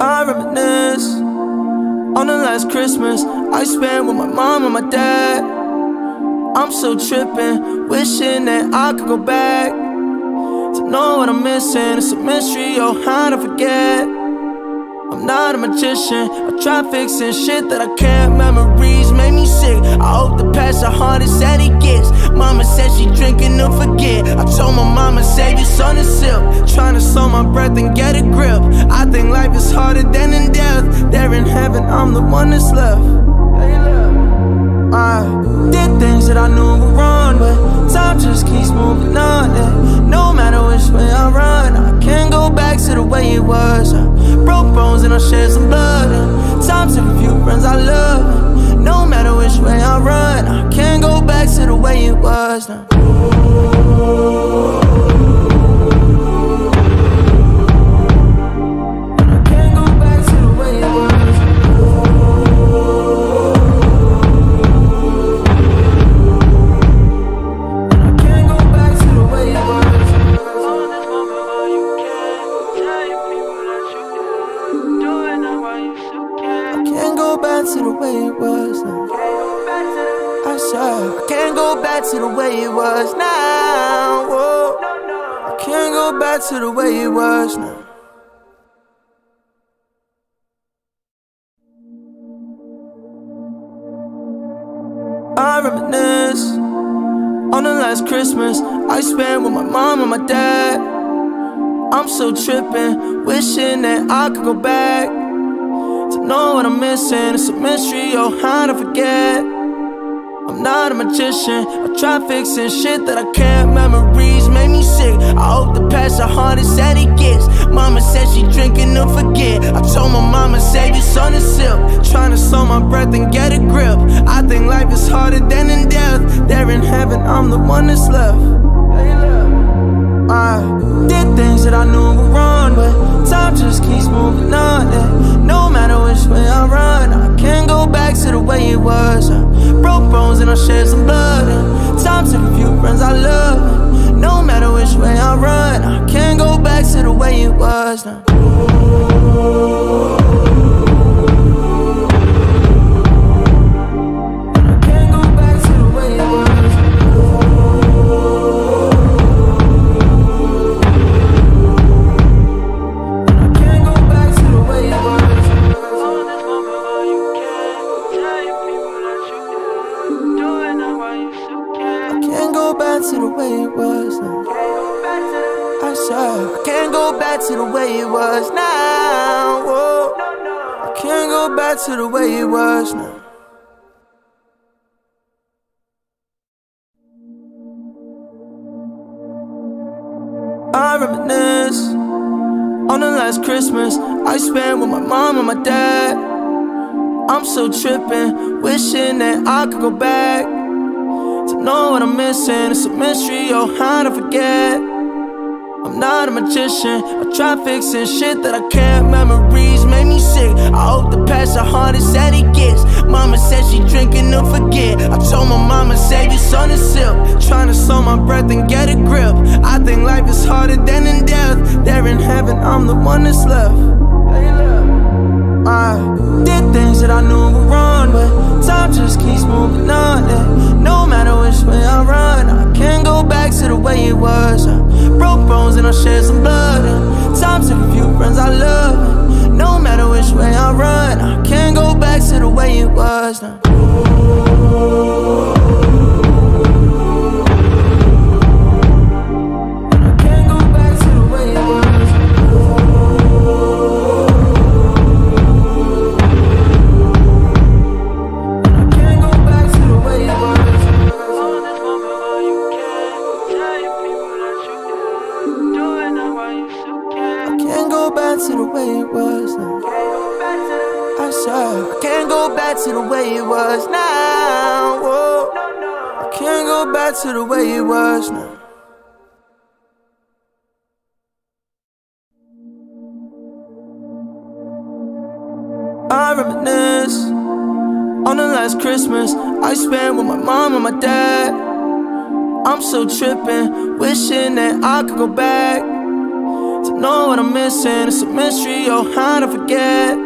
I reminisce on the last Christmas I spent with my mom and my dad. I'm so trippin', wishing that I could go back to know what I'm missing. It's a mystery, oh, how to forget. I'm not a magician, I try fixing shit that I can't. Memories make me sick, I hope the past the hardest that it gets. Mama said she drinking to forget. I told my mama, save your son and sip. Trying to slow my breath and get a grip. I think life is harder than in death. There in heaven, I'm the one that's left. I did things that I knew were wrong, but time just keeps moving on, and no matter which way I run, I can't go back to the way it was. I broke bones and I shed some blood, and time took a few friends I love, and no matter which way I run, I can't go back to the way it was now. To the way it was now. Whoa. I can't go back to the way it was now. I reminisce on the last Christmas I spent with my mom and my dad. I'm so trippin', wishing that I could go back to know what I'm missing. It's a mystery, oh, how to forget. I'm not a magician, I try fixing shit that I can't. Memories make me sick, I hope the past the hardest that it gets. Mama said she drinking to forget. I told my mama, save your son and sip. Trying to slow my breath and get a grip. I think life is harder than in death. There in heaven, I'm the one that's left. I did things that I knew were wrong, but time just keeps moving on, and no matter which way I run, I can't go back to the way it was. Broke bones and I shed some blood, and time took a few friends I love, and no matter which way I run, I can't go back to the way it was now. To the way it was now. Whoa. I can't go back to the way it was now. I reminisce on the last Christmas I spent with my mom and my dad. I'm so trippin', wishing that I could go back to know what I'm missing. It's a mystery, oh, how to forget. I'm not a magician, I try fixing shit that I can't. Memories make me sick, I hope the past the hardest that it gets. Mama said she drinking to forget. I told my mama, save your son and sip. Trying to slow my breath and get a grip. I think life is harder than in death. There in heaven, I'm the one that's left. I did things that I knew were wrong, but time just keeps moving on, and no matter which way I run, I can't go back to the way it was. Broke bones and I shed some blood, and time took a few friends I love, and no matter which way I run, I can't go back to the way it was now. To the way it was now. Whoa. I can't go back to the way it was now. I reminisce on the last Christmas I spent with my mom and my dad. I'm so trippin', wishing that I could go back to know what I'm missing. It's a mystery, oh, how to forget.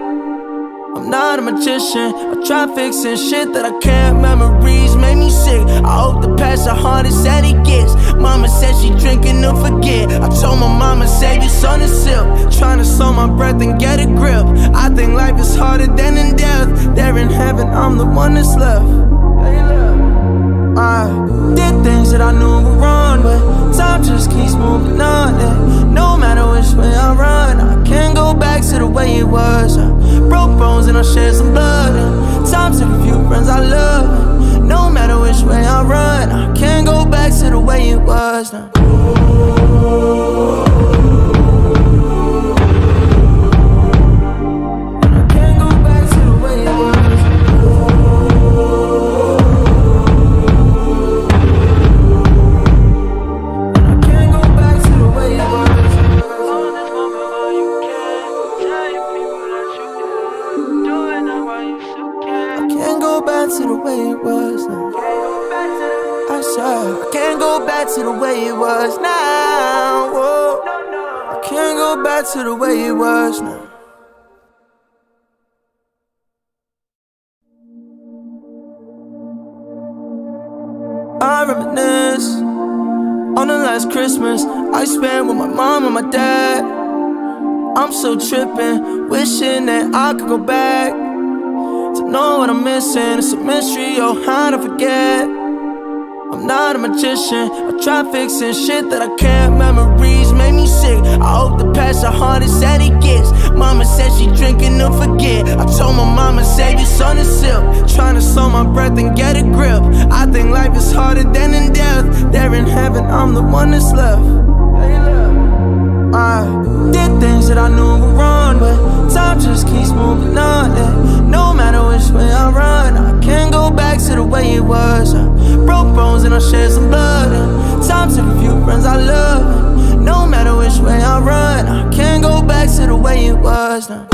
I'm not a magician, I try fixing shit that I can't. Memories make me sick, I hope the past the hardest that it gets. Mama said she drinking to forget. I told my mama, save your son and sip. Trying to slow my breath and get a grip. I think life is harder than in death. There in heaven, I'm the one that's left. I did things that I knew were wrong, but time just keeps moving on, and no matter which way I run, I can't go back to the way it was. I broke bones and I shed some blood, and time took a few friends I love, and no matter which way I run, I can't go back to the way it was now. To the way it was now. I reminisce on the last Christmas I spent with my mom and my dad. I'm so trippin', wishing that I could go back to know what I'm missing. It's a mystery, oh, how to forget. I'm not a magician, I try fixing shit that I can't. Memories make me sick, I hope the past the hardest that it gets. Mama said she drinking to forget. I told my mama, save your son and sip. Trying to slow my breath and get a grip. I think life is harder than in death. There in heaven, I'm the one that's left. I did things that I knew were wrong, but time just keeps moving on, and no matter which way I run, I can't go back to the way it was. I broke bones and I shed some blood, and time took a few friends I love, and no matter which way I run, I can't go back to the way it was now.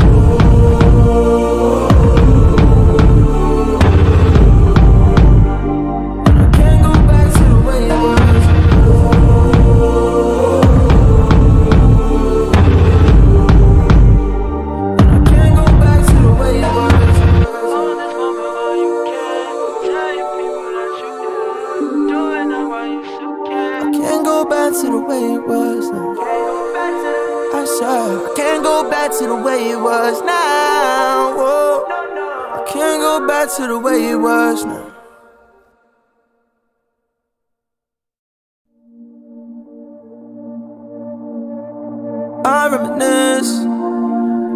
To the way it was now. I reminisce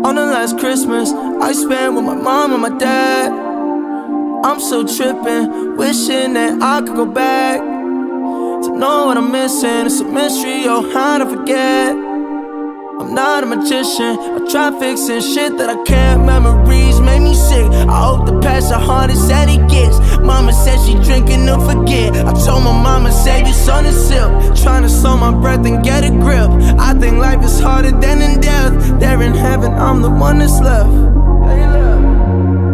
on the last Christmas I spent with my mom and my dad. I'm so trippin', wishing that I could go back to know what I'm missing. It's a mystery, oh, how to forget. I'm not a magician, I try fixing shit that I can't. Memories make me sick, I hope the past the hardest that it gets. Mama said she drinking to forget. I told my mama, save your son and sip. Trying to slow my breath and get a grip. I think life is harder than in death. There in heaven, I'm the one that's left.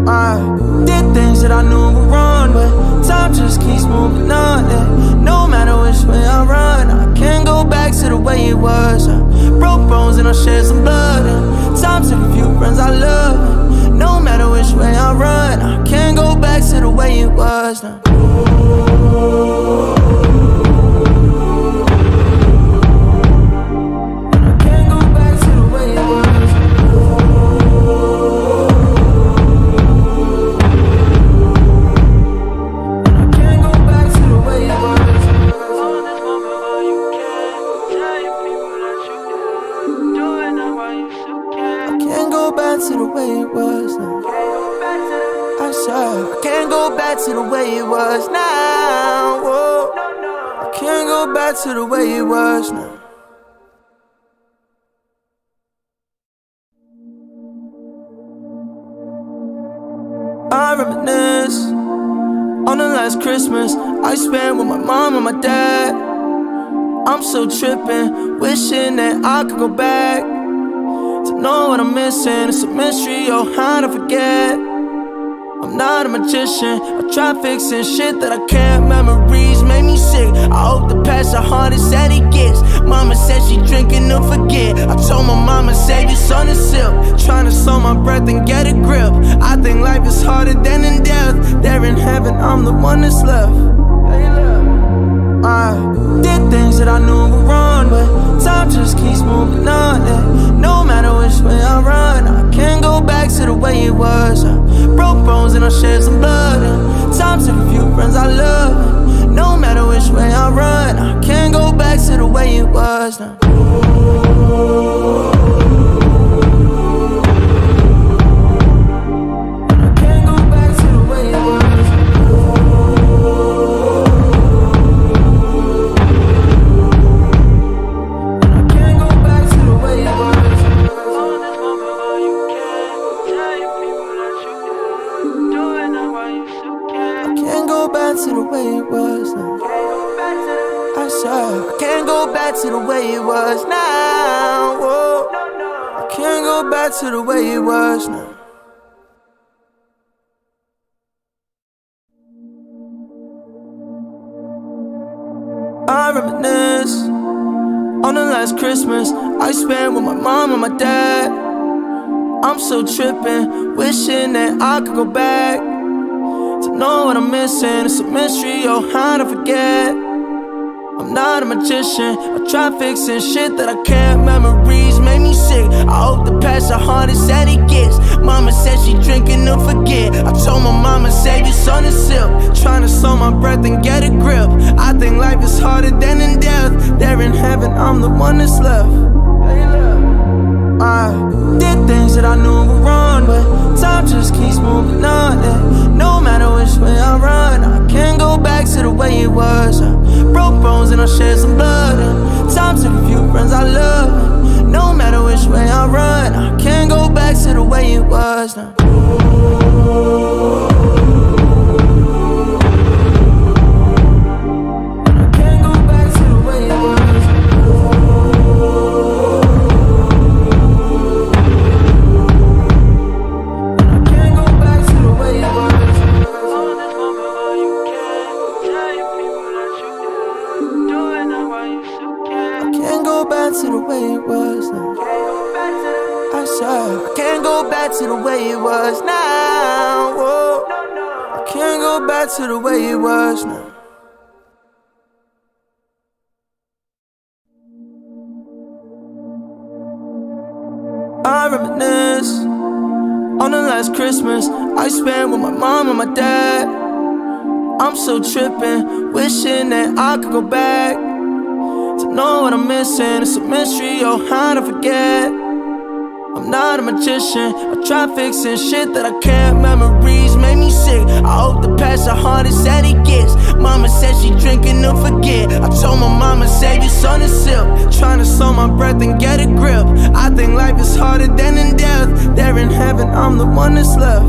I did things that I knew were wrong, but time just keeps moving on, and no matter which way I run, I can't go back to the way it was. I broke bones and I shed some blood, and time took a few friends I love, and no matter which way I run, I can't go back to the way it was now. To the way it was now. I reminisce on the last Christmas I spent with my mom and my dad. I'm so trippin', wishing that I could go back to know what I'm missing. It's a mystery, oh, how to forget. I'm not a magician, I try fixing shit that I can't. Memories make me sick, chick. I hope the past the hardest that it gets. Mama said she drinking to forget. I told my mama, save your son and sip. Tryna slow my breath and get a grip. I think life is harder than in death. There in heaven, I'm the one that's left. I did things that I knew were wrong, but time just keeps moving on. And no matter which way I run, I can't go back to the way it was. I broke bones and I shed some blood, and time took a few friends I love. And no matter which way I run, I can't go back to the way it was now. To the way it was now. I reminisce on the last Christmas I spent with my mom and my dad. I'm so trippin', wishing that I could go back to know what I'm missing. It's a mystery, oh, how to forget. I'm not a magician, I try fixing shit that I can't. Memories make me sick. I hope the past the hardest that it gets. Mama said she drinking to forget. I told my mama, save your son and sip. Tryna slow my breath and get a grip. I think life is harder than in death. There in heaven, I'm the one that's left. I did things that I knew were wrong, but time just keeps moving on. And no matter which way I run, I can't go back to the way it was. Broke bones and I shed some blood, and time took a few friends I love. No matter which way I run, I can't go back to the way it was now. To the way it was now. I reminisce on the last Christmas I spent with my mom and my dad. I'm so trippin', wishing that I could go back to know what I'm missing. It's a mystery, oh, how to forget. I'm not a magician, I try fixing shit that I can't. Memories make me sick. I hope the past the hardest that it gets. Mama said she drinking to forget. I told my mama, save your son and sip. Tryna slow my breath and get a grip. I think life is harder than in death. There in heaven, I'm the one that's left.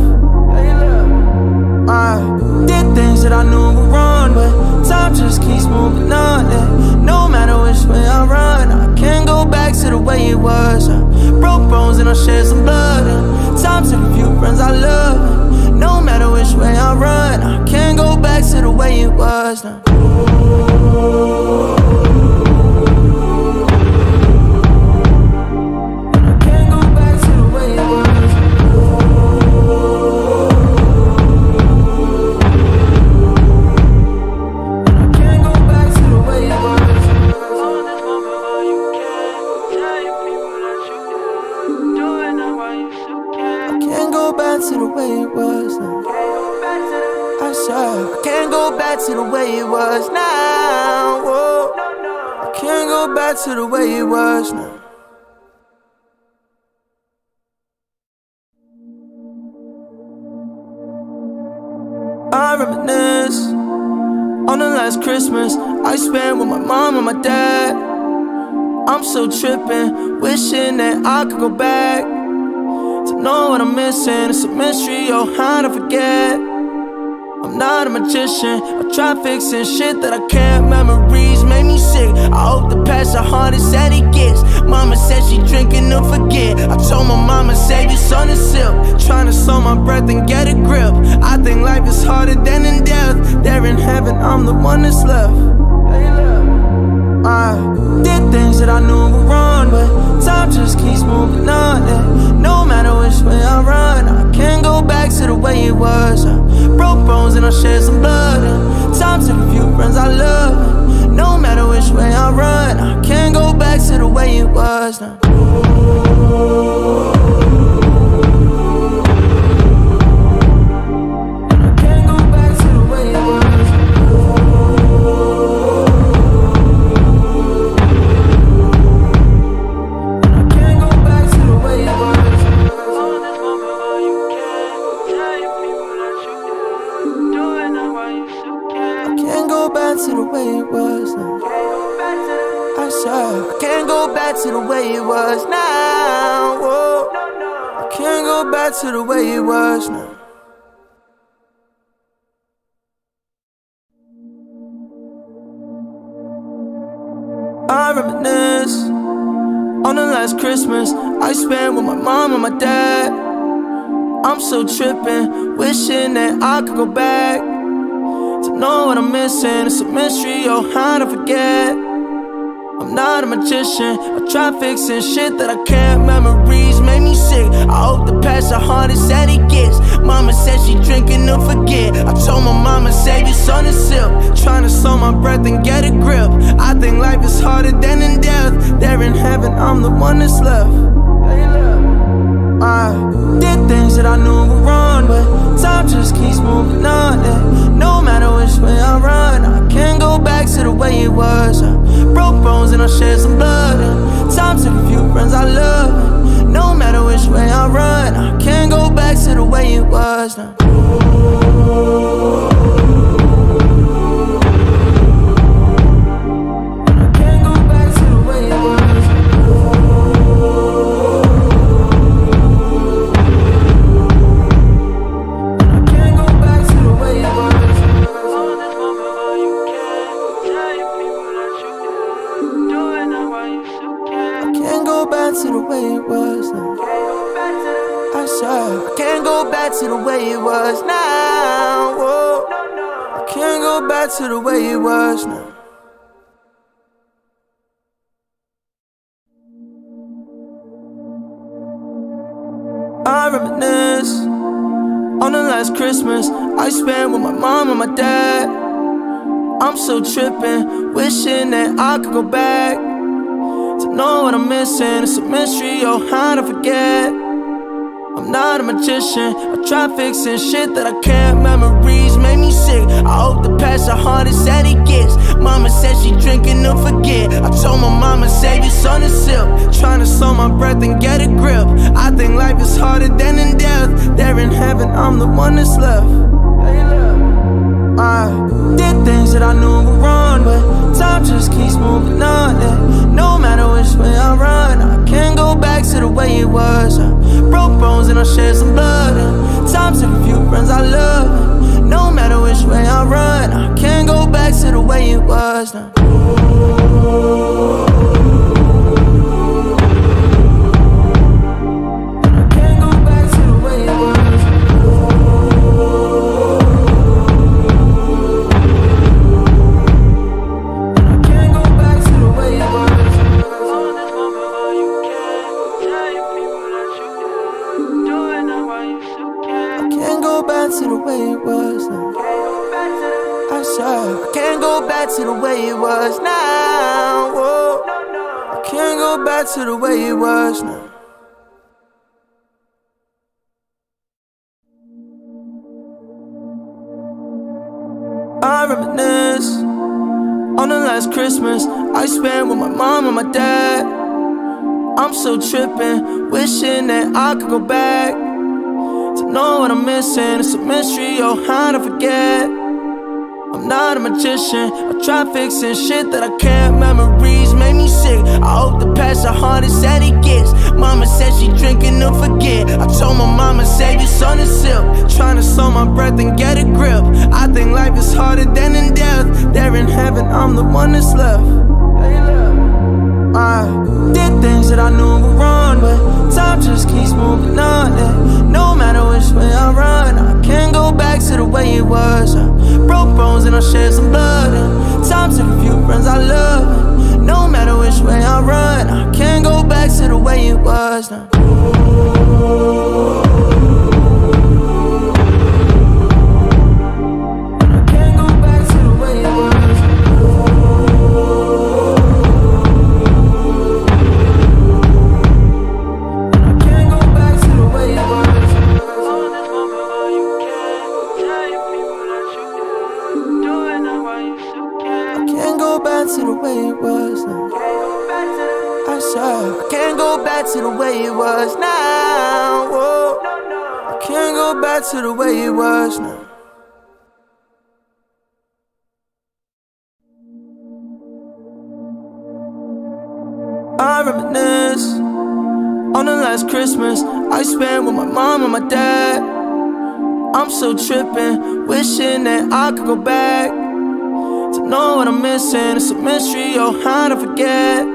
I did things that I knew were wrong, but time just keeps moving on. And no matter which way I run, I can't go back to the way it was. Broke bones and I shed some blood, and time took a few friends I love. And no matter which way I run, I can't go back to the way it was now. To the way it was now. I reminisce on the last Christmas I spent with my mom and my dad. I'm so trippin', wishing that I could go back to know what I'm missing. It's a mystery, oh, how to forget. I'm not a magician, I try fixing shit that I can't. Memories make me sick. I hope the past the hardest that it gets. Mama said she drinking to forget. I told my mama, save your son and sip. Tryna slow my breath and get a grip. I think life is harder than in death. There in heaven, I'm the one that's left. I did things that I knew were wrong, but time just keeps moving on. And no matter which way I run, I can't go back to the way it was. I broke bones and I shed some blood, and time took a few friends I love. And no matter which way I run, I can't go back to the way it was now. To the way it was now. Whoa. I can't go back to the way it was now. I reminisce on the last Christmas I spent with my mom and my dad. I'm so trippin', wishing that I could go back to know what I'm missing. It's a mystery, oh, how to forget. I'm not a magician, I try fixing shit that I can't. Memories make me sick, I hope the past the hardest that it gets. Mama said she drinking to forget. I told my mama, save your son and silk. Trying to slow my breath and get a grip. I think life is harder than in death. There in heaven, I'm the one that's left. I did things that I knew were wrong, but time just keeps moving on. And no matter which way I run, I can't go back to the way it was. Broke bones and I shed some blood, and time took a few friends I love. And no matter which way I run, I can't go back to the way it was now. I can't go back to the way it was. I can't go back to the way it was. To the way it was now. I swear I can't go back to the way it was now. Whoa. I can't go back to the way it was now. I reminisce on the last Christmas I spent with my mom and my dad. I'm so trippin', wishing that I could go back to know what I'm missing. It's a mystery, oh, how to forget. I'm not a magician, I try fixing shit that I can't. Memories make me sick, I hope the past the hardest that it gets. Mama said she drinking to forget. I told my mama, save your son and silk. Trying to slow my breath and get a grip. I think life is harder than in death. There in heaven, I'm the one that's left. I did things that I knew were wrong, but time just keeps moving on. And no matter which way I run, I can't go back to the way it was. I broke bones and I shed some blood, and time took a few friends I love. And no matter which way I run, I can't go back to the way it was now. To the way it was now. Whoa. I can't go back to the way it was now. I reminisce on the last Christmas I spent with my mom and my dad. I'm so trippin', wishing that I could go back to know what I'm missing. It's a mystery, oh, how to forget. I'm not a magician, I try fixing shit that I can't. Memories make me sick, I hope the past the hardest that it gets. Mama said she drinking to forget. I told my mama, save your son and silk. Trying to slow my breath and get a grip. I think life is harder than in death. There in heaven, I'm the one that's left. I did things that I knew were wrong, but time just keeps moving on. And no matter which way I run, I can't go back to the way it was. Broke bones and I shed some blood, and time took a few friends I love. No matter which way I run, I can't go back to the way it was now. To the way it was now. Whoa. I can't go back to the way it was now. I reminisce on the last Christmas I spent with my mom and my dad. I'm so trippin', wishing that I could go back to know what I'm missing. It's a mystery, oh, how to forget.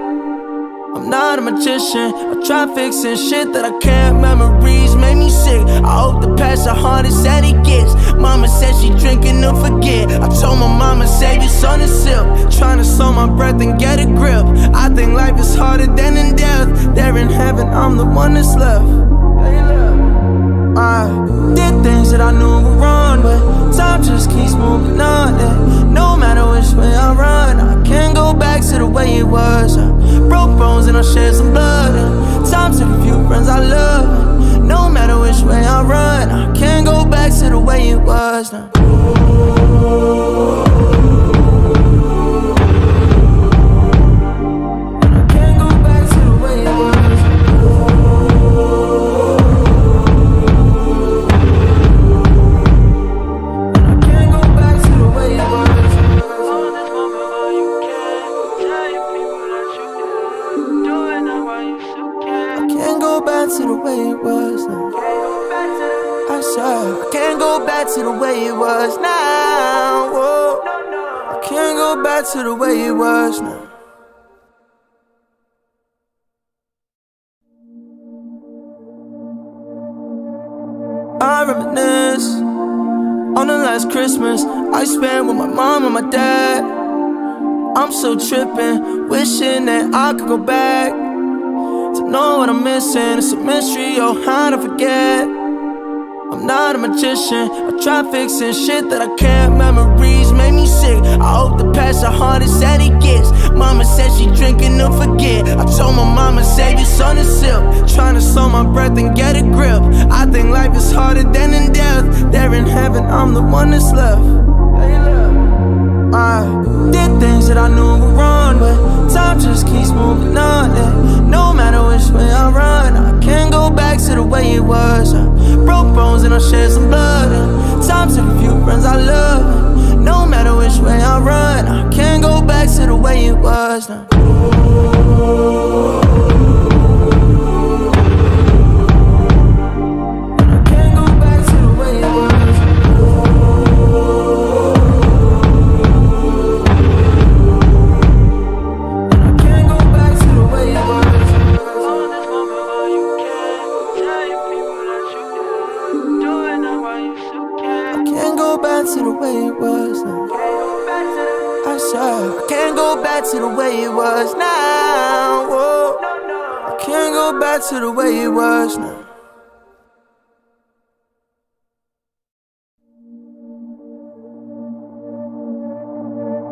I'm not a magician, I try fixing shit that I can't. Memories make me sick, I hope the past the hardest that it gets. Mama said she drinking to forget. I told my mama, save your son and silk. Trying to slow my breath and get a grip. I think life is harder than in death. There in heaven, I'm the one that's left. I did things that I knew were wrong, but time just keeps moving on, and no matter which way I run, I can't go back to the way it was. Broke bones and I shed some blood, and time took a few friends I love. No matter which way I run, I can't go back to the way it was now. I can't go back to the way it was. I can't go back to the way it was. To the way it was now. I suck. I can't go back to the way it was now. Whoa. I can't go back to the way it was now. I reminisce on the last Christmas I spent with my mom and my dad. I'm so trippin', wishing that I could go back to know what I'm missing. It's a mystery, oh, how to forget. I'm not a magician, I try fixing shit that I can't. Memories make me sick, I hope the past the hardest that it gets. Mama said she drinking to forget. I told my mama, save your son and silk. Trying to slow my breath and get a grip. I think life is harder than in death. There in heaven, I'm the one that's left. I did things that I knew were wrong, but time just keeps moving on, and no matter which way I run, I can't go back to the way it was. Broke bones and I shed some blood, and time took a few friends I love, and no matter which way I run, I can't go back to the way it was now. Ooh. To the way it was now. Whoa. I can't go back to the way it was now.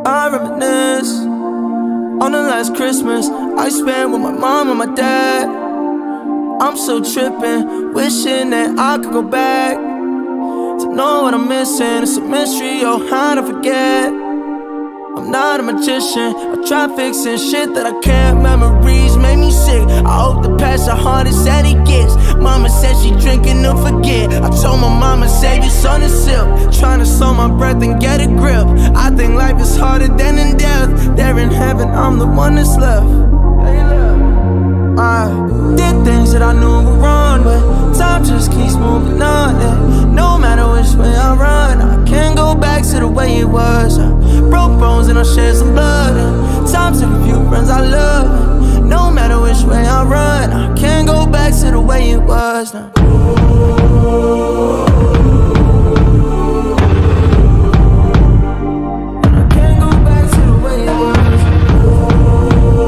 I reminisce on the last Christmas I spent with my mom and my dad. I'm so trippin', wishing that I could go back to know what I'm missing. It's a mystery, oh, how to forget. I'm not a magician, I try fixing shit that I can't. Memories make me sick, I hope the past the hardest that it gets. Mama said she drinking to forget. I told my mama, save your son and silk. Trying to slow my breath and get a grip. I think life is harder than in death. There in heaven, I'm the one that's left. I did things that I knew were wrong, but time just keeps moving on, and no matter which way I run, I can't go back to the way it was. Broke bones and I shed some blood, and time took a few friends I love, and no matter which way I run, I can't go back to the way it was now. Ooh. I can't go back to the way it was. Ooh.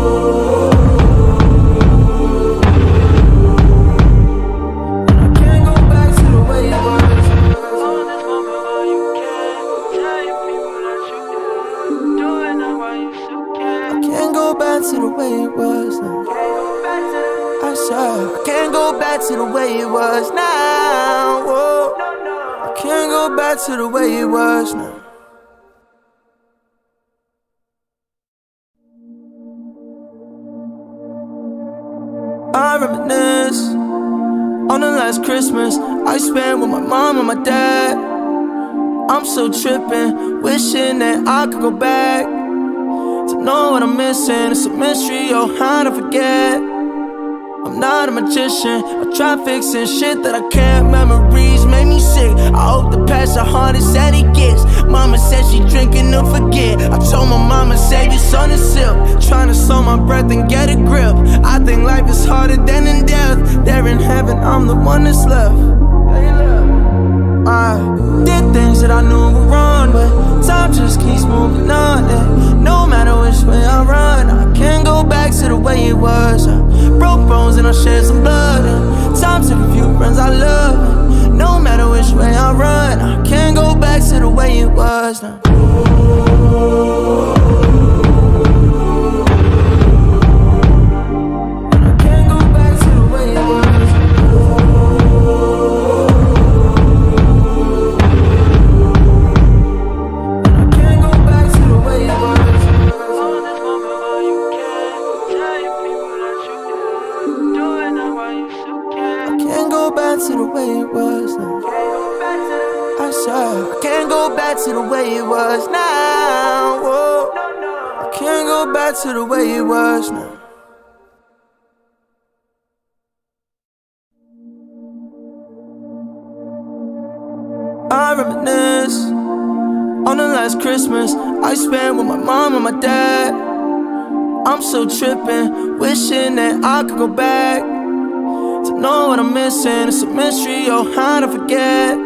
side. I can't go back to the way it was now. Whoa. I can't go back to the way it was now. I reminisce on the last Christmas I spent with my mom and my dad. I'm so trippin', wishing that I could go back to know what I'm missing. It's a mystery, oh, how to forget. I'm not a magician, I try fixing shit that I can't. Memories make me sick, I hope the past the hardest that it gets. Mama said she drinking to forget. I told my mama, save your son and silk. Trying to slow my breath and get a grip. I think life is harder than in death. There in heaven, I'm the one that's left. I did things that I knew were wrong, but time just keeps moving on, and no matter which way I run, I can't go back to the way it was. I broke bones and I shed some blood, and time took a few friends I love. No matter which way I run, I can't go back to the way it was now. To the way it was now. Whoa. I can't go back to the way it was now. I reminisce on the last Christmas I spent with my mom and my dad. I'm so trippin', wishing that I could go back to know what I'm missing. It's a mystery, oh, how to forget.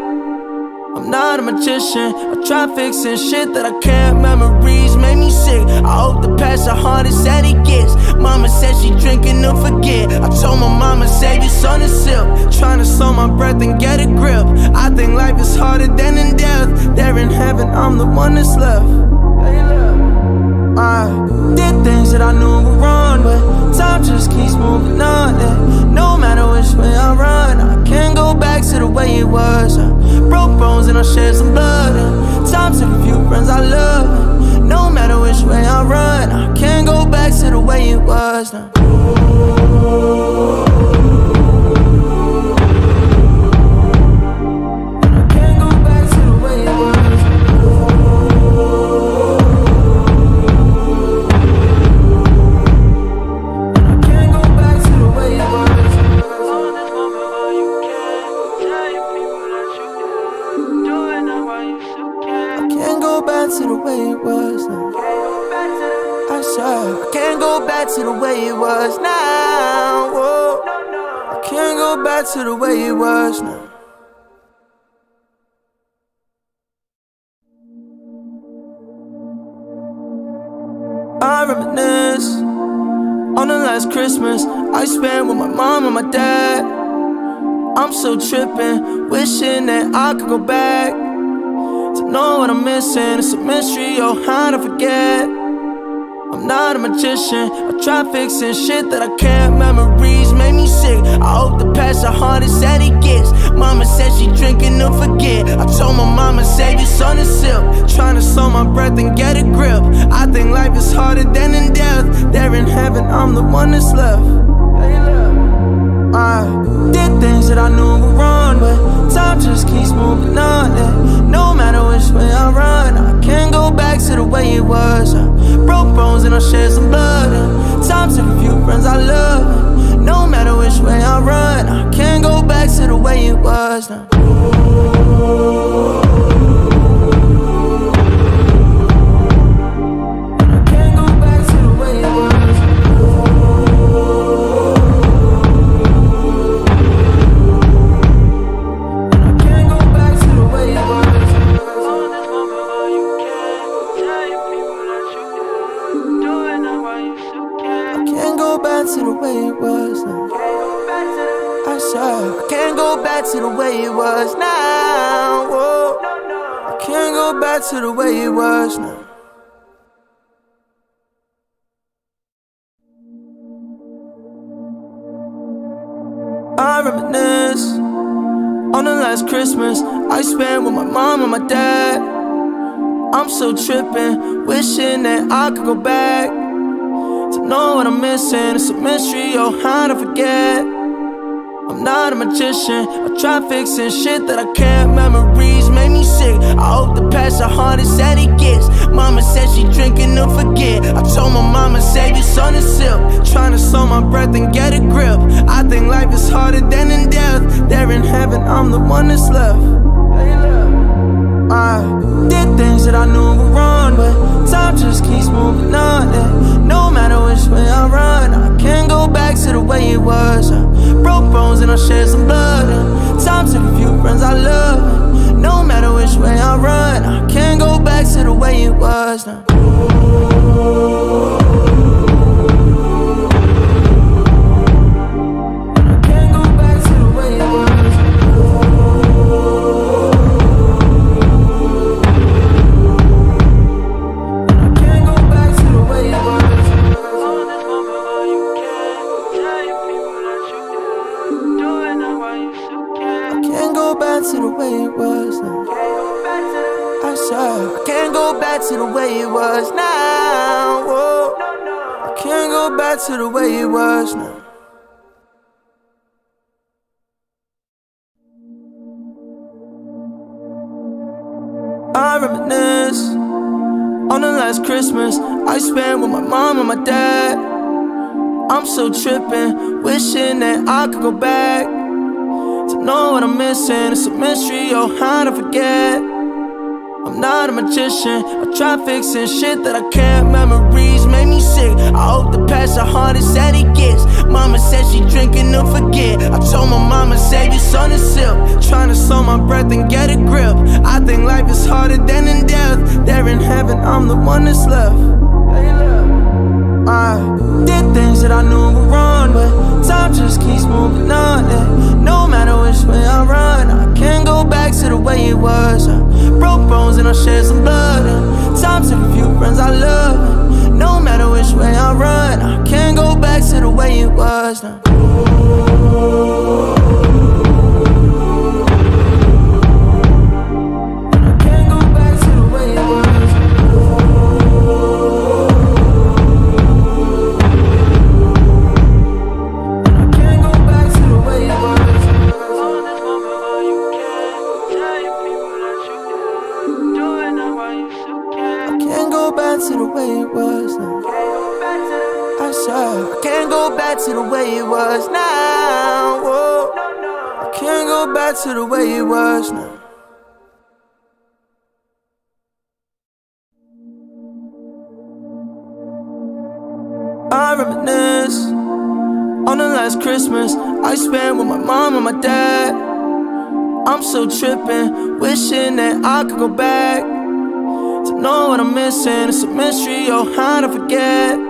I'm not a magician, I try fixing shit that I can't. Memories make me sick, I hope the past the hardest that it gets. Mama said she drinking to forget. I told my mama, save your son and silk. Trying to slow my breath and get a grip. I think life is harder than in death. There in heaven, I'm the one that's left. I did things that I knew were wrong, but time just keeps moving on, and no matter which way I run, I can't go back to the way it was. Broke bones and I shed some blood, and time took a few friends I love. No matter which way I run, I can't go back to the way it was now. To the way it was now. Whoa. I can't go back to the way it was now. I reminisce on the last Christmas I spent with my mom and my dad. I'm so trippin', wishing that I could go back to know what I'm missing. It's a mystery, oh, how to forget. I'm not a magician, I try fixing shit that I can't. Memories make me sick, I hope the past the hardest that it gets. Mama said she drinking to forget. I told my mama, save your son and silk. Trying to slow my breath and get a grip. I think life is harder than in death. There in heaven, I'm the one that's left. I did things that I knew were wrong, but time just keeps moving on, and no matter which way I run, I can't go back to the way it was. Broke bones and I shed some blood, and time took a few friends I love. No matter which way I run, I can't go back to the way it was now. To the way it was now. Whoa. I can't go back to the way it was now. I reminisce on the last Christmas I spent with my mom and my dad. I'm so trippin', wishing that I could go back to know what I'm missing. It's a mystery, oh, how to forget. I'm not a magician, I try fixing shit that I can't. Memories make me sick, I hope the past the hardest that it gets. Mama said she drinking to forget. I told my mama, save your son and silk. Trying to slow my breath and get a grip. I think life is harder than in death. There in heaven, I'm the one that's left. I did things that I knew were wrong, but time just keeps moving on, and no matter which way I run, I can't go back to the way it was. Broke bones and I shed some blood, and time took a few friends I love. No matter which way I run, I can't go back to the way it was now. I can't go back to the way it was. I can't go back to the way it was. To the way it was now. I said I can't go back to the way it was now. Whoa. I can't go back to the way it was now. I reminisce on the last Christmas I spent with my mom and my dad. I'm so trippin', wishing that I could go back to know what I'm missing. It's a mystery, oh, how to forget. I'm not a magician, I try fixing shit that I can't. Memories make me sick, I hope the past the hardest that it gets. Mama said she drinking to forget. I told my mama, save your son and silk. Trying to slow my breath and get a grip. I think life is harder than in death. There in heaven, I'm the one that's left. I did things that I knew were wrong, but time just keeps moving on, and no matter which way I run, I can't go back to the way it was. Broke bones and I shed some blood, and time took a few friends I love, and no matter which way I run, I can't go back to the way it was now. To the way it was now. Whoa. I can't go back to the way it was now. I reminisce on the last Christmas I spent with my mom and my dad. I'm so trippin', wishing that I could go back to know what I'm missing. It's a mystery, oh, how to forget.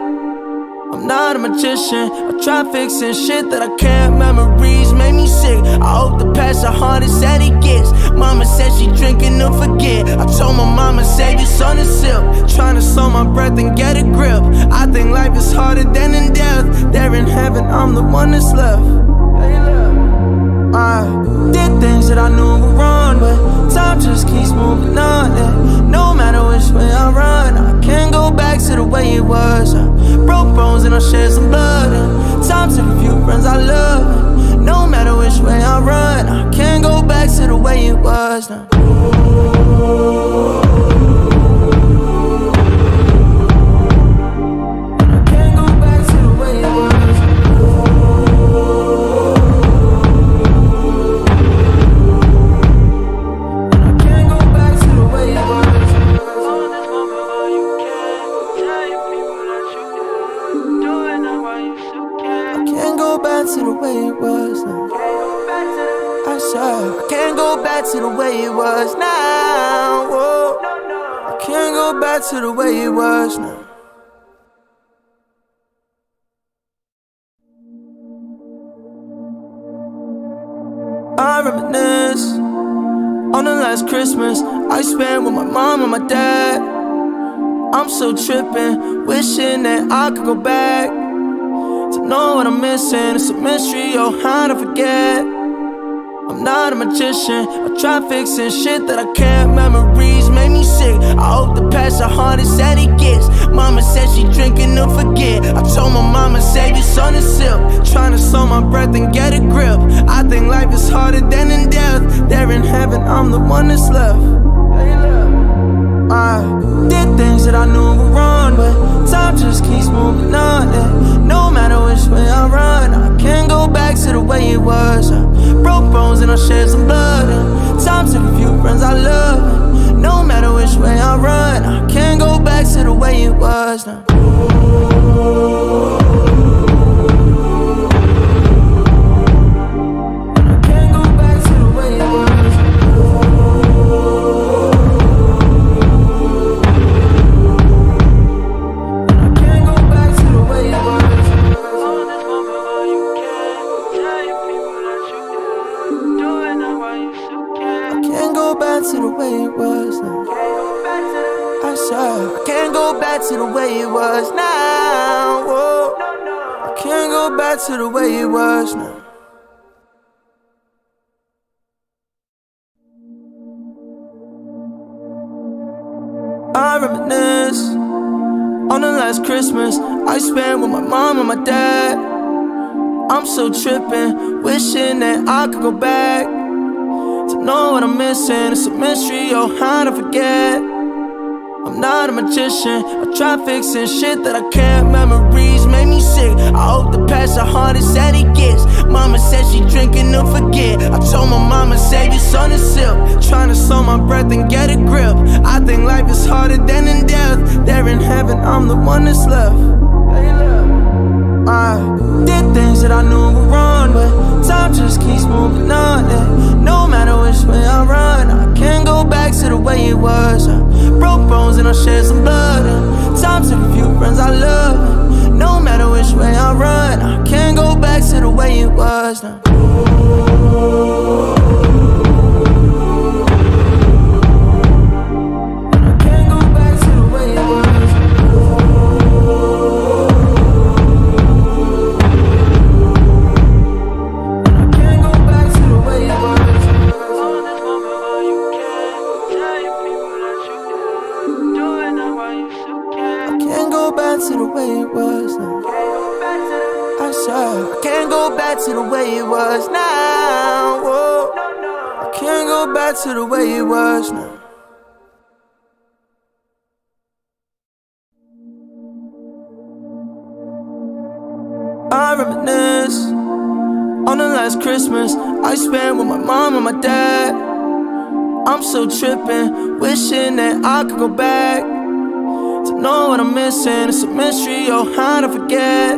I'm not a magician, I try fixing shit that I can't. Memories make me sick, I hope the past the hardest that it gets. Mama said she drinking to forget. I told my mama, save your son and silk. Trying to slow my breath and get a grip. I think life is harder than in death. There in heaven, I'm the one that's left. I did things that I knew were wrong, but time just keeps moving on, and no matter which way I run, I can't go back to the way it was. Broke bones and I shed some blood, and time took a few friends I love, and no matter which way I run, I can't go back to the way it was now. I can't go back to the way it was. I can't go back to the way it was. To the way it was now. I said I can't go back to the way it was now. Whoa. I can't go back to the way it was now. I reminisce on the last Christmas I spent with my mom and my dad. I'm so trippin', wishing that I could go back to know what I'm missing. It's a mystery, oh, how to forget. I'm not a magician, I try fixing shit that I can't. Memories make me sick, I hope the past the hardest that it gets. Mama said she drinking to forget. I told my mama, save your son and sip. Trying to slow my breath and get a grip. I think life is harder than in death. There in heaven, I'm the one that's left. I did things that I knew were wrong, but time just keeps moving on, and no matter which way I run, I can't go back to the way it was. I broke bones and I shed some blood, and time took a few friends I love, and no matter which way I run, I can't go back to the way it was now. To the way it was now, whoa. I can't go back to the way it was now. I reminisce on the last Christmas I spent with my mom and my dad. I'm so trippin', wishing that I could go back to know what I'm missing. It's a mystery, oh, how to forget. I'm not a magician, I try fixing shit that I can't. Memories make me sick, I hope the past the hardest that it gets. Mama said she drinking to forget. I told my mama, save your son and sip. Trying to slow my breath and get a grip. I think life is harder than in death. There in heaven, I'm the one that's left. I did things that I knew were wrong, but time just keeps moving on, and no matter which way I run, I can't go back to the way it was. Broke bones and I shed some blood, time took a few friends I love. No matter which way I run, I can't go back to the way it was now. To the way it was now, whoa. I can't go back to the way it was now. I reminisce on the last Christmas I spent with my mom and my dad. I'm so trippin', wishing that I could go back to know what I'm missing. It's a mystery, oh, how to forget.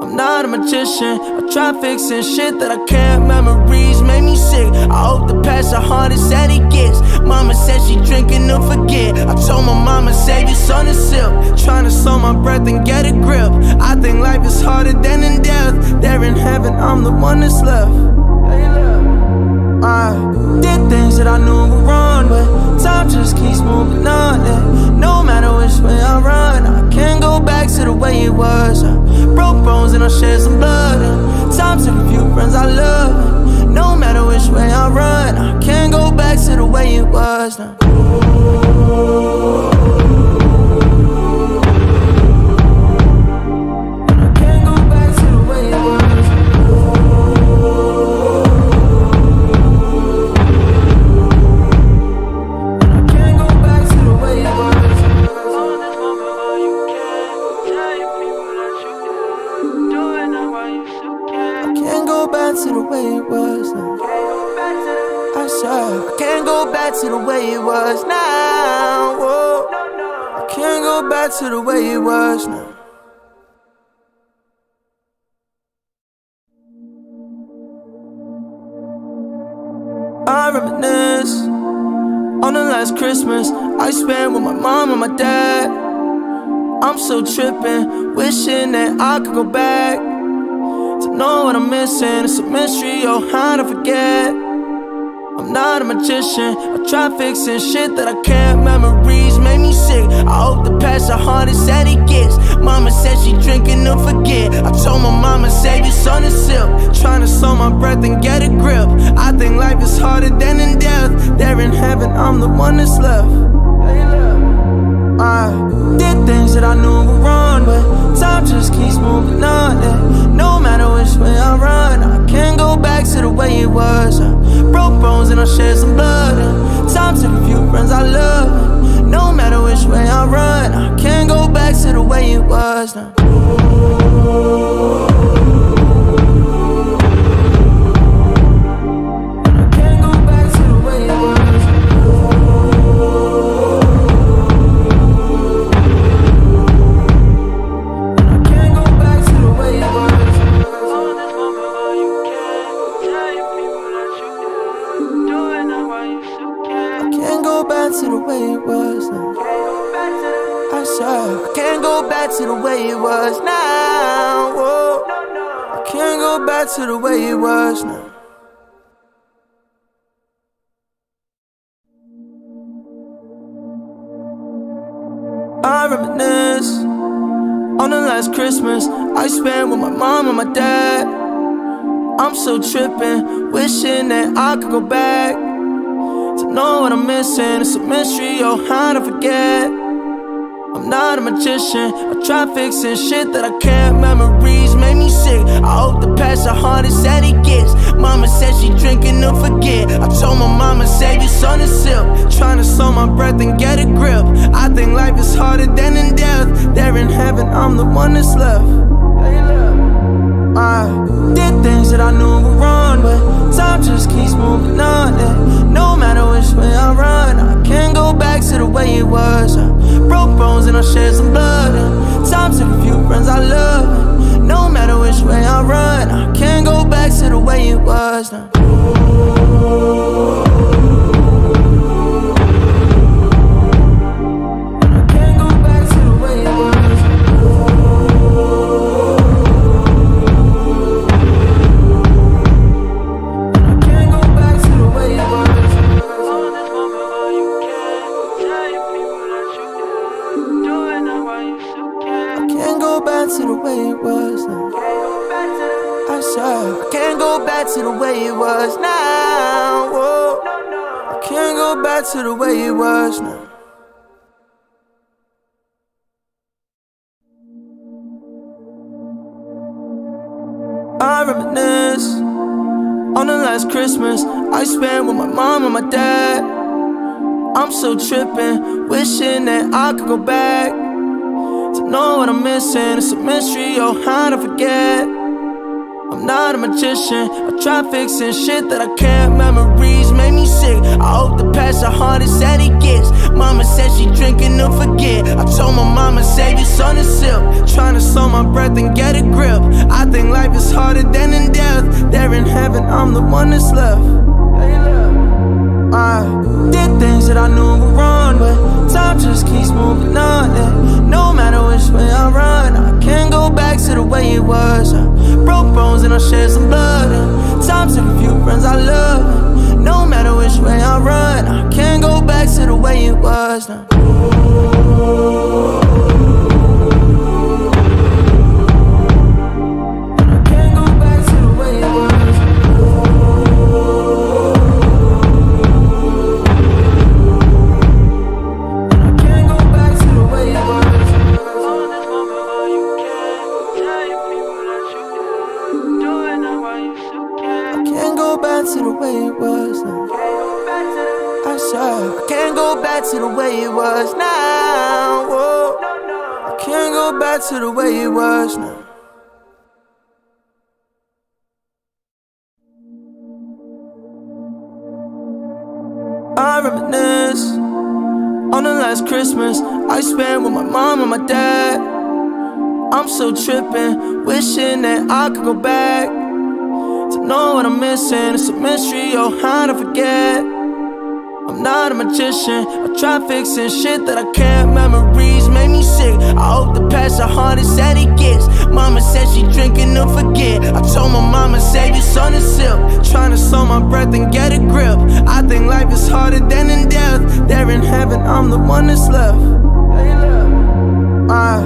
I'm not a magician, I try fixing shit that I can't. Memories make me sick, I hope the past the hardest that it gets. Mama said she drinking to forget. I told my mama, save your son and sip. Trying to slow my breath and get a grip. I think life is harder than in death. There in heaven, I'm the one that's left. I did things that I knew were wrong, but time just keeps moving on, and no matter which way I run, I can't go back to the way it was. Broke bones and I shed some blood, and time took a few friends I love, and no matter which way I run, I can't go back to the way it was now. To the way it was now, whoa. I can't go back to the way it was now. I reminisce on the last Christmas I spent with my mom and my dad. I'm so trippin', wishing that I could go back to know what I'm missing. It's a mystery, oh, how to forget. I'm not a magician, I try fixing shit that I can't. Memories just made me sick. I hope the past the hardest that it gets. Mama said she drinking to forget. I told my mama, save your son and sip. Trying to slow my breath and get a grip. I think life is harder than in death. There in heaven, I'm the one that's left. I did things that I knew were wrong, but time just keeps moving on. And no matter which way I run, I can't go back to the way it was. I broke bones and I shed some blood. And time took a few friends I love. And no matter which way I run, I can't go back to the way it was now. To the way it was now. Whoa. I can't go back to the way it was now. I reminisce on the last Christmas I spent with my mom and my dad. I'm so trippin', wishing that I could go back to know what I'm missing. It's a mystery, oh, how to forget. I'm not a magician, I try fixing shit that I can't. Memories made me sick. I hope the past the hardest that it gets. Mama said she drinking to forget. I told my mama, save your son and sip. Trying to slow my breath and get a grip. I think life is harder than in death. There in heaven, I'm the one that's left. I did things that I knew were wrong, but time just keeps moving on. And no matter which way I run, I can't go back to the way it was. Broke bones and I shed some blood. Time to the few friends I love. No matter which way I run, I can't go back to the way it was now. To the way it was now. Whoa. I can't go back to the way it was now. I reminisce on the last Christmas I spent with my mom and my dad. I'm so trippin', wishing that I could go back to know what I'm missing. It's a mystery, oh, how to forget. I'm not a magician, I try fixing shit that I can't. Memories made me sick. I hope the past the hardest that it gets. Mama said she drinking to forget. I told my mama, save your son and sip. Trying to slow my breath and get a grip. I think life is harder than in death. There in heaven, I'm the one that's left. I did things that I knew were wrong, but time just keeps moving on. And no matter which way I run, I can't go back to the way it was. Broke bones and I shed some blood. Time took a few friends I love. No matter which way I run, I can't go back to the way it was now. To the way it was now. Whoa. I can't go back to the way it was now. I reminisce on the last Christmas I spent with my mom and my dad. I'm so trippin', wishing that I could go back to know what I'm missing. It's a mystery, oh, how to forget. I'm not a magician, I try fixing shit that I can't. Memories made me sick. I hope the past the hardest that it gets. Mama said she drinking to forget. I told my mama, save your son and sip. Trying to slow my breath and get a grip. I think life life is harder than in death. There in heaven, I'm the one that's left. I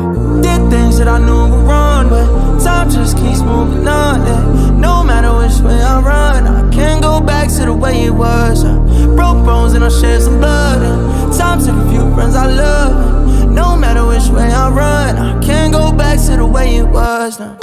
did things that I knew were wrong, but time just keeps moving on, and no matter which way I run, I can't go back to the way it was. I broke bones and I shed some blood, and time took a few friends I love. No matter which way I run, I can't go back to the way it was now.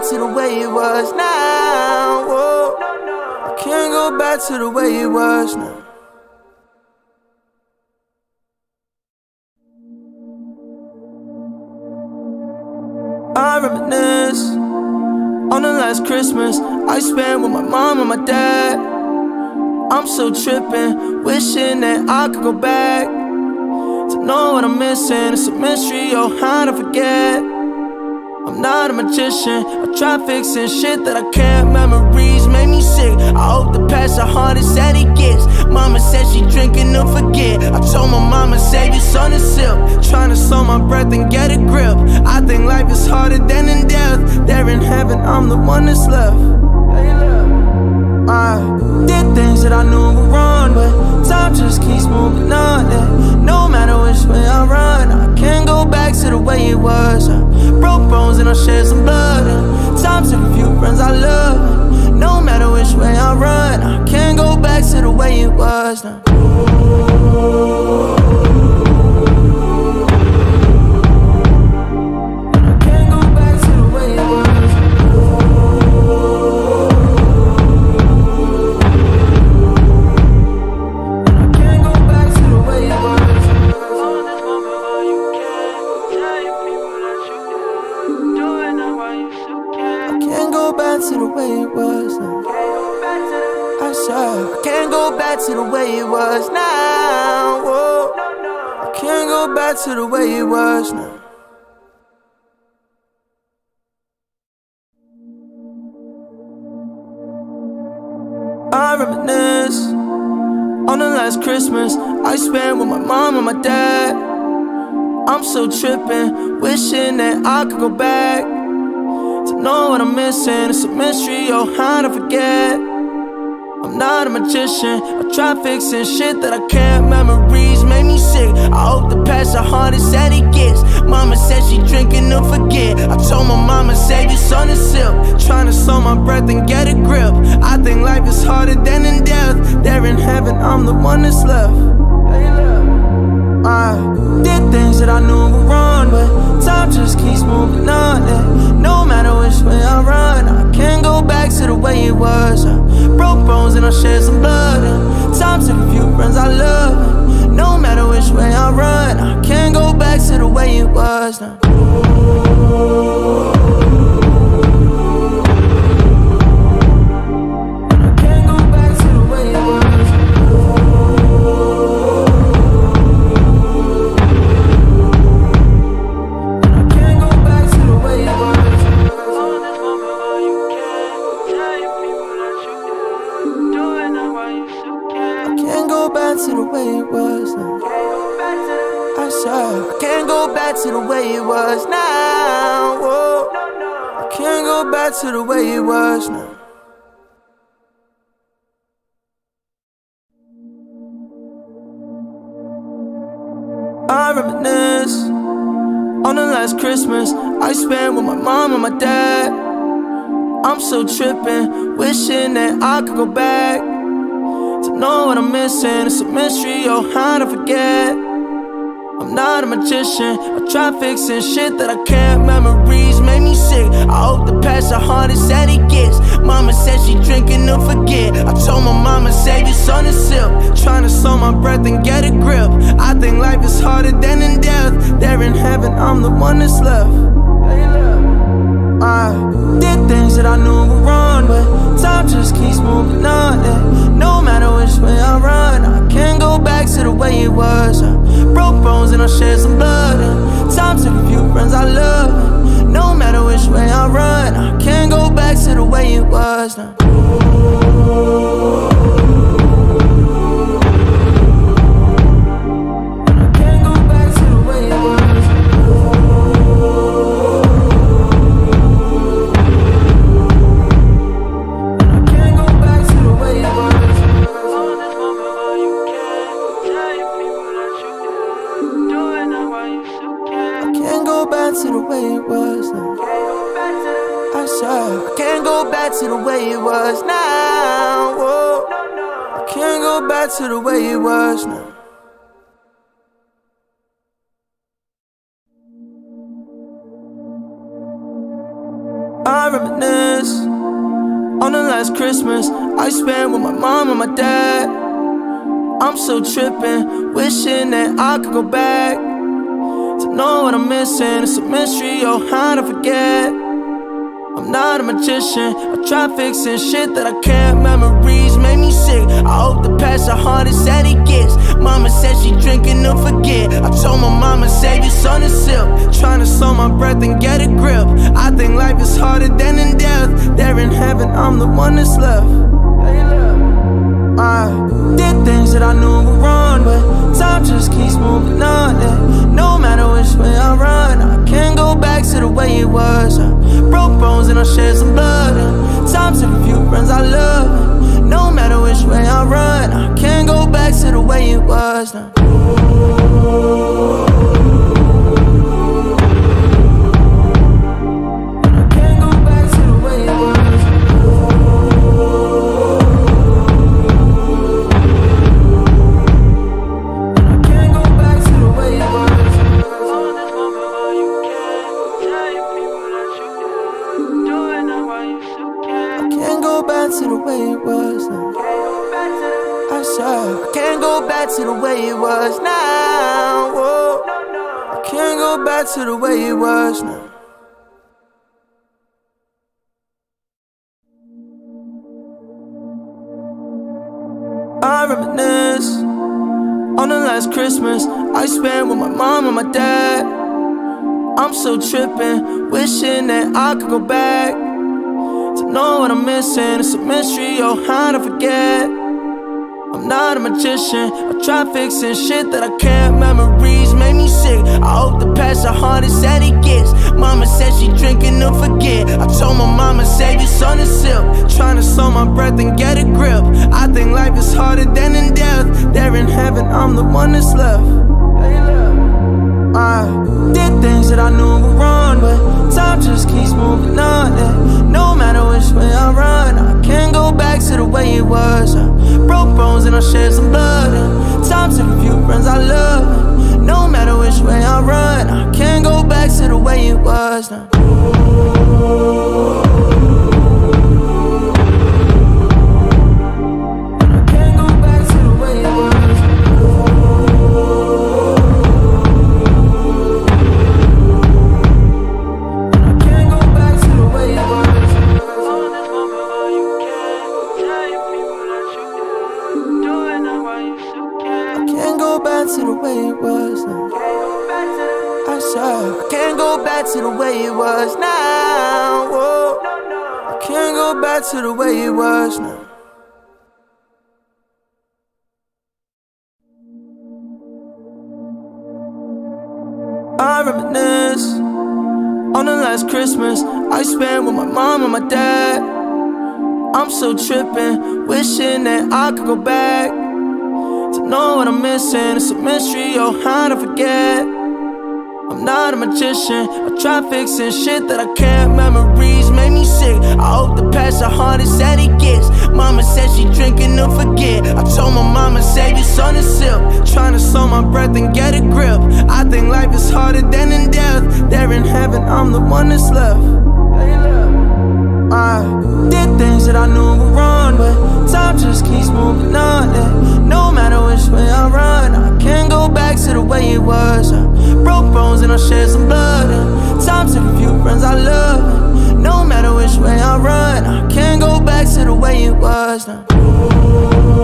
To the way it was now, whoa. I can't go back to the way it was now. I reminisce on the last Christmas I spent with my mom and my dad. I'm so trippin', wishing that I could go back to know what I'm missing. It's a mystery, oh, how to forget. I'm not a magician, I try fixing shit that I can't. Memories make me sick, I hope the past the hardest that it gets. Mama said she drinking to forget, I told my mama save your son and sip. Trying to slow my breath and get a grip. I think life is harder than in death. There in heaven, I'm the one that's left. I did things that I knew were wrong, but time just keeps moving on, and no matter which way I run, I can't go back to the way it was. Broke bones and I shed some blood, time took a few friends I love. No matter which way I run, I can't go back to the way it was now. To the way it was now, whoa. I can't go back to the way it was now. I reminisce on the last Christmas I spent with my mom and my dad. I'm so trippin', wishing that I could go back to know what I'm missing. It's a mystery, oh, how to forget. I'm not a magician, I try fixing shit that I can't. Memories make me sick, I hope the past the hardest that it gets. Mama said she drinking to forget, I told my mama save your son and sip. Trying to slow my breath and get a grip. I think life is harder than in death. There in heaven, I'm the one that's left. I did things that I knew were wrong, but time just keeps moving on, and no matter which way I run, I can't go back to the way it was. Broke bones and I shed some blood, and time took a few friends I love. And no matter which way I run, I can't go back to the way it was now. To the way it was now, whoa. I can't go back to the way it was now. I reminisce on the last Christmas I spent with my mom and my dad. I'm so trippin', wishing that I could go back to know what I'm missing. It's a mystery, oh, how to forget. I'm not a magician, I try fixing shit that I can't. Memories make me sick, I hope the past the hardest that it gets. Mama said she drinking to forget, I told my mama save your son and sip. Trying to slow my breath and get a grip. I think life is harder than in death. There in heaven, I'm the one that's left. I did things that I knew were wrong, but time just keeps moving on, and no matter which way I run, I can't go back to the way it I shed some blood and time to the few friends I love. No matter which way I run, I can't go back to the way it was now. To the way it was now. Whoa. I can't go back to the way it was now. I reminisce on the last Christmas I spent with my mom and my dad. I'm so trippin', wishing that I could go back to know what I'm missing. It's a mystery, oh, how to forget. I'm not a magician, I try fixing shit that I can't. Memories make me sick, I hope the past the hardest that it gets. Mama said she drinking to forget. I told my mama, save your son and silk. Trying to slow my breath and get a grip. I think life is harder than in death. There in heaven, I'm the one that's left. I did things that I knew were wrong, but time just keeps moving on, and no matter which way I run, I can't go back to the way it was. Broke bones and I shed some blood, time to the few friends I love. No matter which way I run, I can't go back to the way it was now. To the way it was now. Whoa. I can't go back to the way it was now. I reminisce on the last Christmas I spent with my mom and my dad. I'm so trippin', wishing that I could go back to know what I'm missing. It's a mystery, oh, how to forget. I'm not a magician, I try fixing shit that I can't. Memories make me sick, I hope the past the hardest that it gets. Mama said she drinking to forget. I told my mama, save your son and silk. Trying to slow my breath and get a grip. I think life is harder than in death. There in heaven, I'm the one that's left. I did things that I knew were wrong, but time just keeps moving on, and no matter which way I run, I can't go back to the way it was. Broke bones and I shed some blood, and time to the few friends I love. No matter which way I run, I can't go back to the way it was now. Ooh. To the way it was now. Whoa. I can't go back to the way it was now. I reminisce on the last Christmas I spent with my mom and my dad. I'm so trippin', wishing that I could go back to know what I'm missing. It's a mystery, oh, how to forget. I'm not a magician, I try fixing shit that I can't. Memories make me sick, I hope the past the hardest that it gets. Mama said she drinking to forget. I told my mama, save your son and silk. Trying to slow my breath and get a grip. I think life is harder than in death. There in heaven, I'm the one that's left. I did things that I knew were wrong, but time just keeps moving on, and no matter which way I run, I can't go back to the way it was. Broke bones and I shed some blood, and time to the few friends I love. No matter which way I run, I can't go back to the way it was now. Ooh.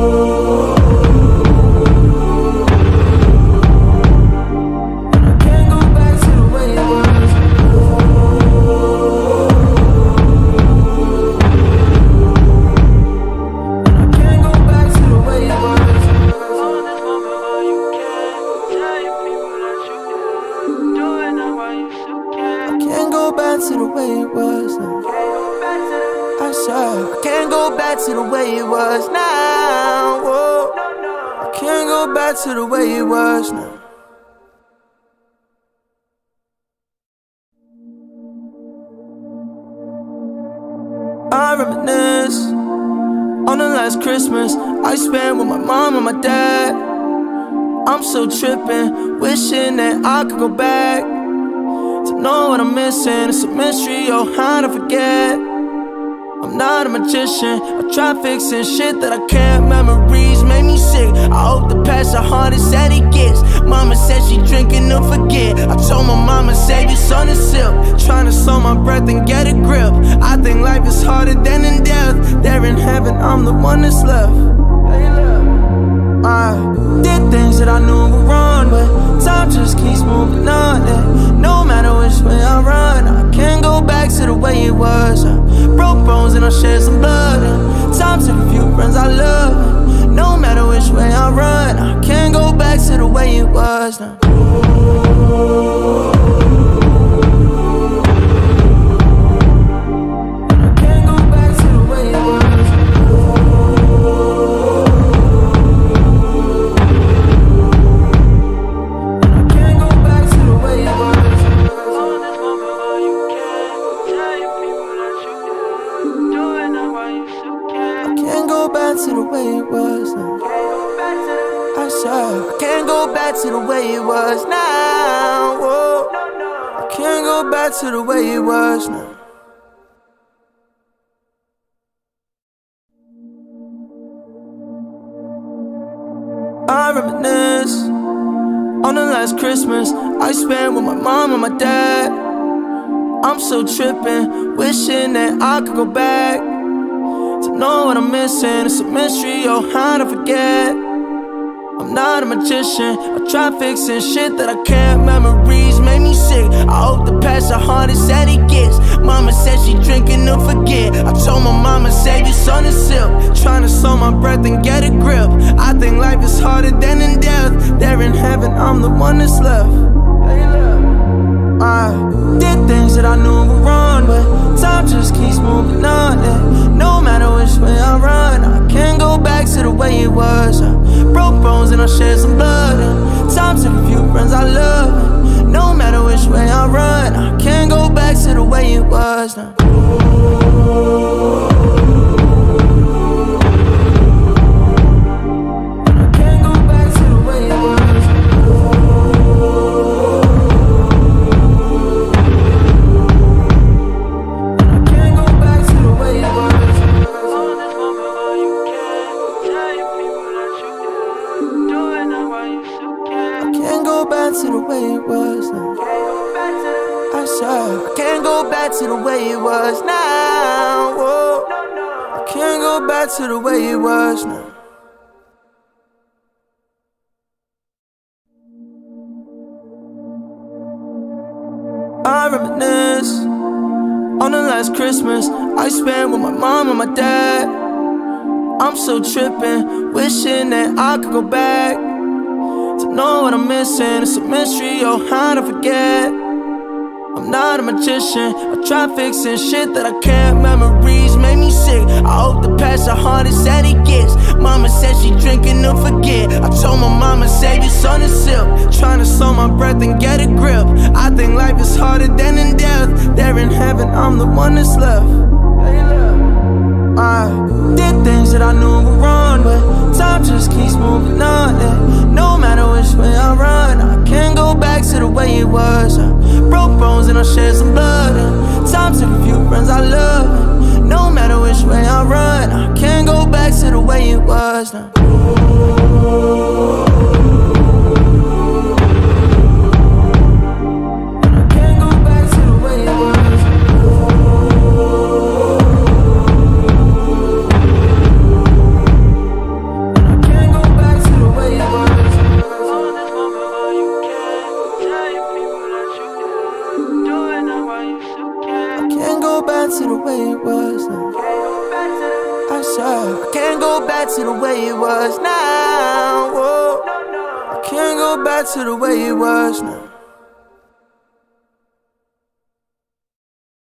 us now. Whoa. I can't go back to the way it was now. I reminisce on the last Christmas I spent with my mom and my dad. I'm so trippin', wishing that I could go back to know what I'm missing. It's a mystery, oh, how to forget. I'm not a magician, I try fixing shit that I can't. Memories make me sick, I hope the past the hardest that it gets. Mama said she drinking to forget. I told my mama, save your son and silk. Tryna slow my breath and get a grip. I think life is harder than in death. There in heaven, I'm the one that's left. I did things that I knew were wrong, but time just keeps moving on, and no matter which way I run, I can't go back to the way it was. I broke bones and I shed some blood, and time took a few friends I love. No matter which way I run, I can't go back to the way it was now. To the way it was now. Whoa. I can't go back to the way it was now. I reminisce on the last Christmas I spent with my mom and my dad. I'm so trippin', wishing that I could go back to know what I'm missing. It's a mystery, oh, how to forget. I'm not a magician, I try fixing shit that I can't. Memories make me sick, I hope the past the hardest that it gets. Mama said she drinking to forget. I told my mama, save your son and silk. Tryna slow my breath and get a grip. I think life is harder than in death. There in heaven, I'm the one that's left. I did things that I knew were wrong, but time just keeps moving on, and no matter which way I run, I can't go back to the way it was. Broke bones and I shed some blood, and time took a few friends I love. And no matter which way I run, I can't go back to the way it was now. To the way it was now. Whoa. I can't go back to the way it was now. I reminisce on the last Christmas I spent with my mom and my dad. I'm so trippin', wishing that I could go back to know what I'm missing. It's a mystery, oh, how to forget. I'm not a magician, I try fixing shit that I can't. Memories make me sick, I hope the past the hardest that it gets. Mama said she drinking to forget. I told my mama, save your son and silk. Tryna slow my breath and get a grip. I think life is harder than in death. There in heaven, I'm the one that's left. I did things that I knew were wrong, but time just keeps moving on, and no matter which way I run, I can't go back to the way it was. Broke bones and I shed some blood, and time took a few friends I love. And no matter which way I run, I can't go back to the way it was now. To the way it was now. Whoa. I can't go back to the way it was now.